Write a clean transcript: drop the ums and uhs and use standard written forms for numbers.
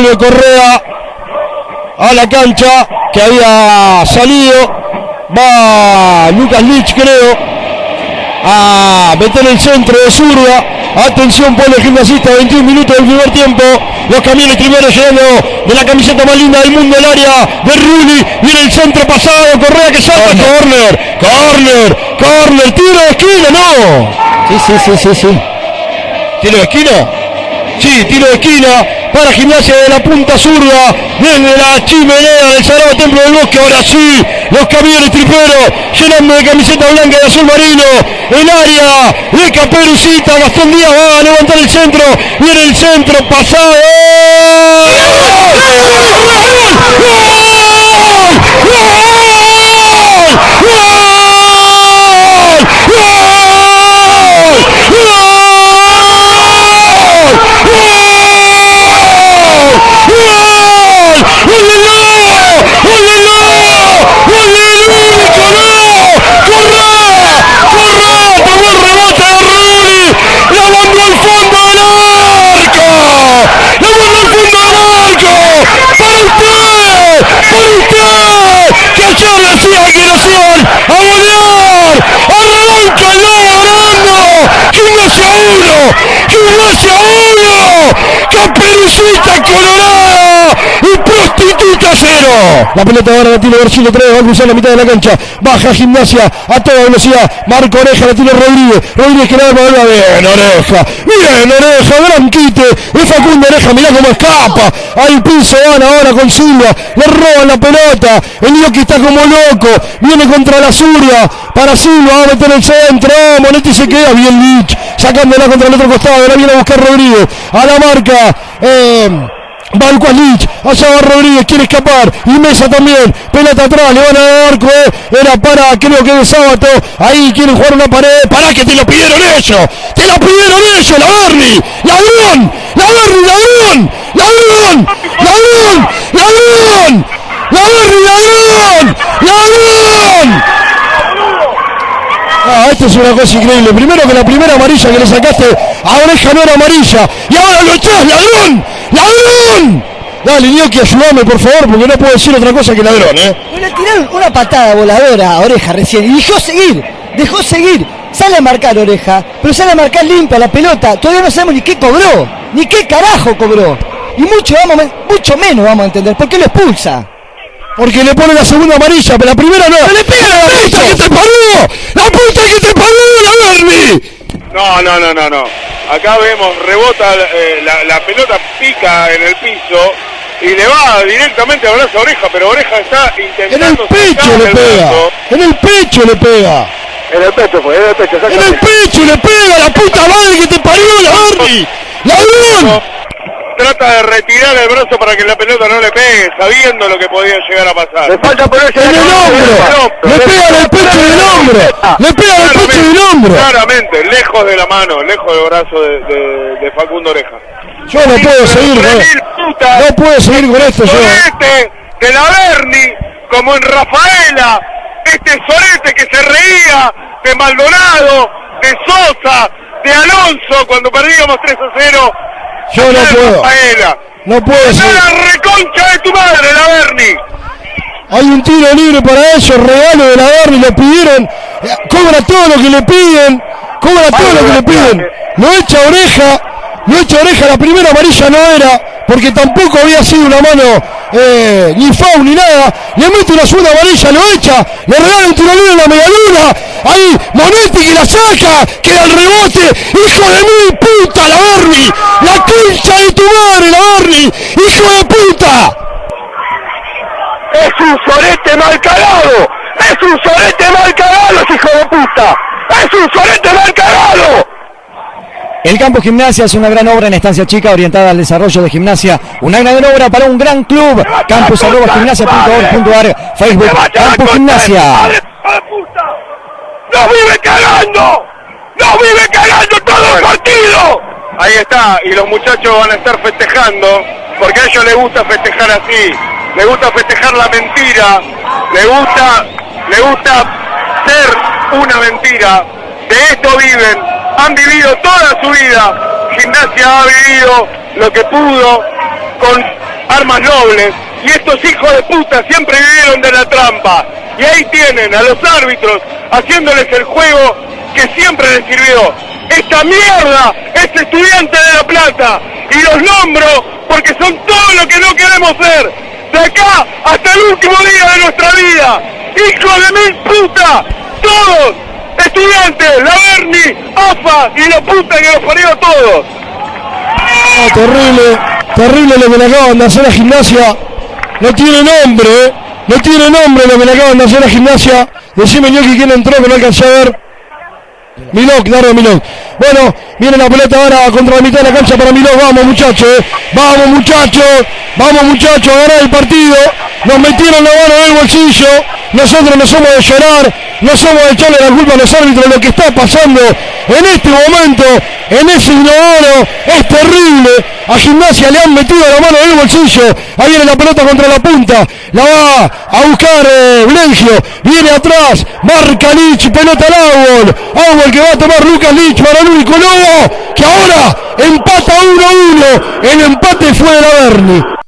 vuelve Correa a la cancha que había salido. Va Lucas Licht, creo, a meter el centro de zurda. Atención, pueblo gimnasista, 21 minutos del primer tiempo. Los camiones primeros llegando de la camiseta más linda del mundo, el área de Rulli. Viene el centro pasado, Correa que salta. Corner, tiro de esquina, ¿no? Sí. ¿Tiro de esquina? Sí, tiro de esquina para Gimnasia de la punta zurda, desde la chimenea del Sagrado Templo del Bosque. Ahora sí, los camiones triperos llenando de camiseta blanca y azul marino el área de Caperucita. Gastón Díaz va a levantar el centro, viene el centro pasado. Gimnasia 1, Caperucita colorada y Prostituta 0. La pelota ahora la tiene Bersin, 3, va a cruzar la mitad de la cancha. Baja Gimnasia a toda velocidad. Marco Oreja, la tiene Rodríguez que la va a ver. Bien Oreja, gran quite de Facundo Oreja, mirá cómo escapa. Al piso van ahora con Silva, le roban la pelota. El Miloc está como loco, viene contra la zurda para Silva, va a meter el centro. Monetti se queda, bien Licht, sacándola contra el otro costado, la viene a buscar Rodríguez, a la marca Valcualich, allá va Rodríguez, quiere escapar, y Mesa también, pelota atrás, le van a dar arco, era para, creo que de Sábato, ahí quieren jugar una pared, pará que te lo pidieron ellos, la Berni, ladrón. Ah, esto es una cosa increíble. Primero que la primera amarilla que le sacaste a Oreja no era amarilla. Y ahora lo echás, ladrón. Dale, Gnocchi, ayúdame por favor, porque no puedo decir otra cosa que ladrón, Le tiraron una patada voladora a Oreja recién y dejó seguir. Sale a marcar Oreja, pero sale a marcar limpia la pelota. Todavía no sabemos ni qué cobró, ni qué carajo cobró. Y mucho menos vamos a entender por qué lo expulsa. Porque le pone la segunda amarilla, pero la primera no. ¡Pero le pega la puta que te parió! ¡La puta que te parió, la Berni! No. Acá vemos, rebota la pelota, pica en el piso y le va directamente a brazo a Oreja, pero Oreja está intentando. En el pecho le pega, la puta madre que te parió, la Berni. ¡Ladrón! Trata de retirar el brazo para que la pelota no le pegue, sabiendo lo que podía llegar a pasar. Le falta ponerse en el hombro. Le pega en el pecho del hombro. Le pega en el pecho del hombro. Claramente, lejos de la mano, lejos del brazo de Facundo Oreja. Yo no puedo seguir con esto. No puedo seguir con esto yo. Sorete de la Berni, como en Rafaela, este sorete que se reía de Maldonado, de Sosa, de Alonso cuando perdíamos 3-0. Yo no puedo seguir. ¡La reconcha de tu madre, la Berni! Hay un tiro libre para ellos, regalo de la Berni, lo pidieron. Cobra todo lo que le piden, Lo echa Oreja, la primera amarilla no era, porque tampoco había sido una mano ni foul ni nada. Le mete una segunda amarilla, lo echa, le regala un tiro libre en la medialuna. Ahí Monetti que la saca, queda el rebote, hijo de mil puta la Berni, la concha de tu madre la Berni, hijo de puta. Es un sorete mal cagado, hijo de puta, es un sorete mal cagado. El Campo Gimnasia es una gran obra en Estancia Chica orientada al desarrollo de Gimnasia, una gran obra para un gran club. campus@gimnasia.org.ar, Facebook Campo Gimnasia. ¡Nos vive cagando todo el partido! Ahí está, y los muchachos van a estar festejando, porque a ellos les gusta festejar así, les gusta festejar la mentira, les gusta ser una mentira, de esto viven, han vivido toda su vida. Gimnasia ha vivido lo que pudo con armas nobles, y estos hijos de puta siempre vivieron de la trampa. Y ahí tienen a los árbitros haciéndoles el juego que siempre les sirvió. Esta mierda es Estudiantes de La Plata, y los nombro porque son todo lo que no queremos ser, de acá hasta el último día de nuestra vida. ¡Hijos de mil puta! ¡Todos! Estudiantes, la Berni, AFA y la puta que los parió a todos. Oh, terrible, terrible lo que le acaban de hacer a Gimnasia. No tiene nombre, ¿eh? No tiene nombre lo que le acaban de hacer a Gimnasia. Decime, Ñoqui, quién entró, que no alcancé a ver. Miloc, Dardo Miloc. Bueno, viene la pelota ahora contra la mitad de la cancha para Miloc. Vamos, muchachos, ¿eh? Vamos, muchachos. Vamos, muchachos, a ganar el partido. Nos metieron la mano en el bolsillo. Nosotros no somos de llorar, no somos de echarle la culpa a los árbitros. Lo que está pasando en este momento, en ese inodoro, es terrible. A Gimnasia le han metido la mano en el bolsillo. Ahí viene la pelota contra la punta. La va a buscar Blencio. Viene atrás, marca Licht, pelota al Aubol. Aubol que va a tomar Lucas Licht para el único lobo, que ahora empata 1-1. El empate fue de la Berni.